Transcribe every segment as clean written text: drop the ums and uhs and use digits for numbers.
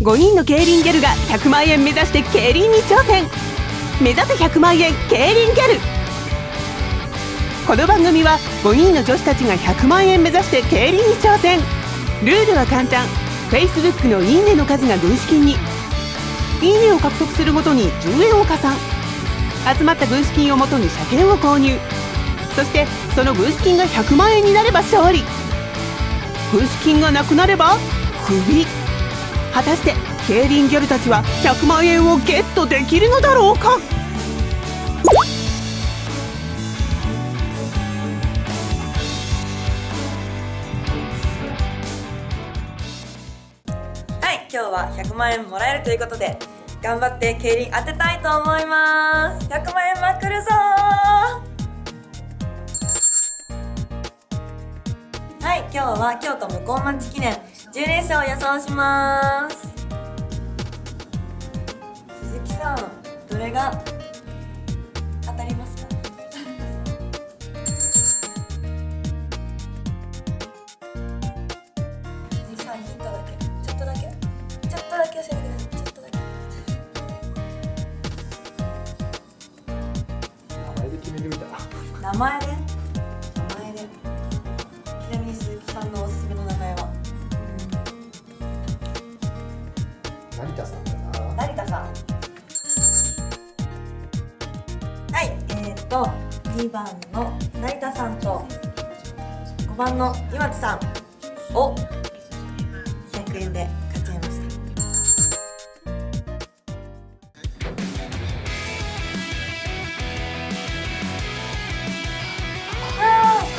5人の競輪ギャルが100万円目指して競輪に挑戦。目指せ100万円競輪ギャル。この番組は5人の女子たちが100万円目指して競輪に挑戦。ルールは簡単。 Facebook のいいねの数が軍資金に。いいねを獲得するごとに10円を加算。集まった軍資金をもとに車券を購入。そしてその軍資金が100万円になれば勝利。軍資金がなくなればクビ。果たして競輪ギャルたちは100万円をゲットできるのだろうか。はい、今日は100万円もらえるということで頑張って競輪当てたいと思います。100万円まくるぞー。はい、今日は京都向こう町記念10連勝を予想します。鈴木さん、どれが当たりますか？鈴木さん、ヒントだけ、ちょっとだけ教えてください。名前で決めてみたら。名前で。はい、2番の成田さんと5番の岩津さんを100円で買っちゃいました。あー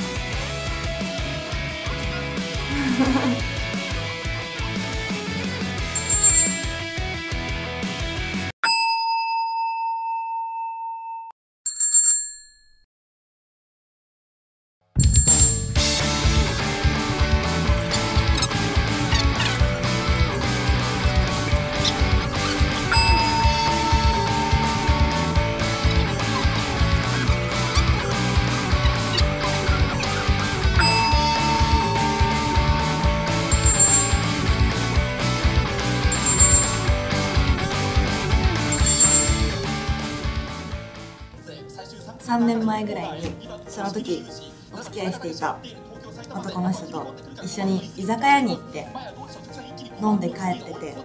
3年前ぐらいに、その時お付き合いしていた男の人と一緒に居酒屋に行って飲んで帰ってて、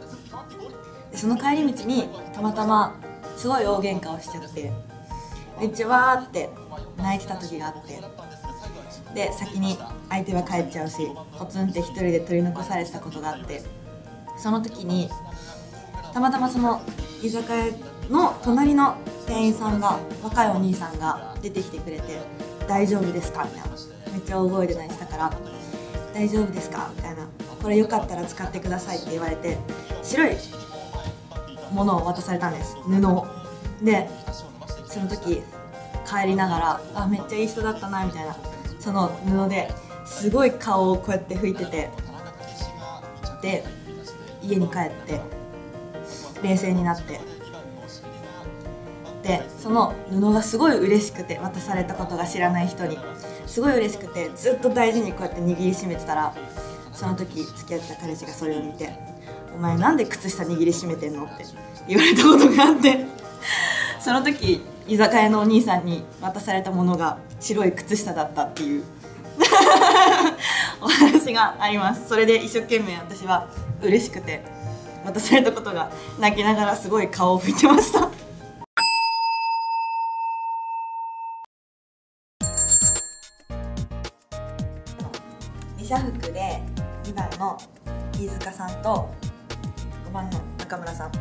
でその帰り道にたまたますごい大喧嘩をしちゃって、めっちゃわーって泣いてた時があって、で先に相手は帰っちゃうし、ポツンって一人で取り残されてたことがあって、その時にたまたまその居酒屋の隣の店員さんが、若いお兄さんが出てきてくれて「大丈夫ですか?」みたいな、めっちゃ大声で泣いてたから「大丈夫ですか?」みたいな「これよかったら使ってください」って言われて、白いものを渡されたんです、布を。でその時帰りながら「あ、めっちゃいい人だったな」みたいな、その布ですごい顔をこうやって拭いてて、で家に帰って冷静になって、でその布がすごい嬉しくて、渡されたことが知らない人にすごい嬉しくて、ずっと大事にこうやって握りしめてたら、その時付き合ってた彼氏がそれを見て「お前なんで靴下握りしめてんの?」って言われたことがあってその時居酒屋のお兄さんに渡されたものが白い靴下だったっていうお話があります。それで一生懸命私は嬉しくて渡されたことが、泣きながらすごい顔を拭いてました。社服で2番の飯塚さんと5番の中村さん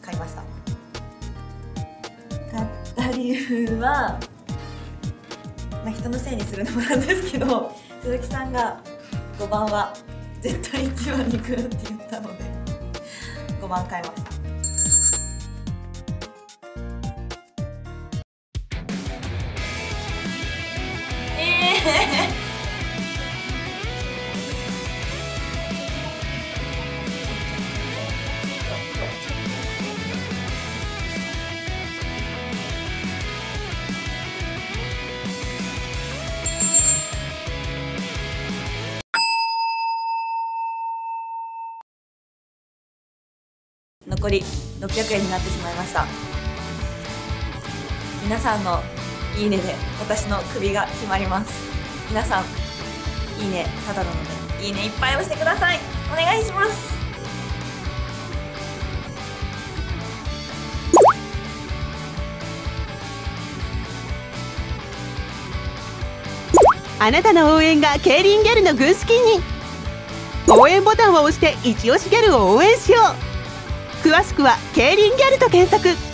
買いました。買った理由は、まあ、人のせいにするのもなんですけど、鈴木さんが5番は絶対1番に来るって言ったので5番買いました。残り600円になってしまいました。皆さんのいいねで私の首が決まります。皆さんいいねただなのでいいねいっぱい押してください。お願いします。あなたの応援が競輪ギャルの軍資金に。応援ボタンを押してイチオシギャルを応援しよう。詳しくは競輪ギャルと検索。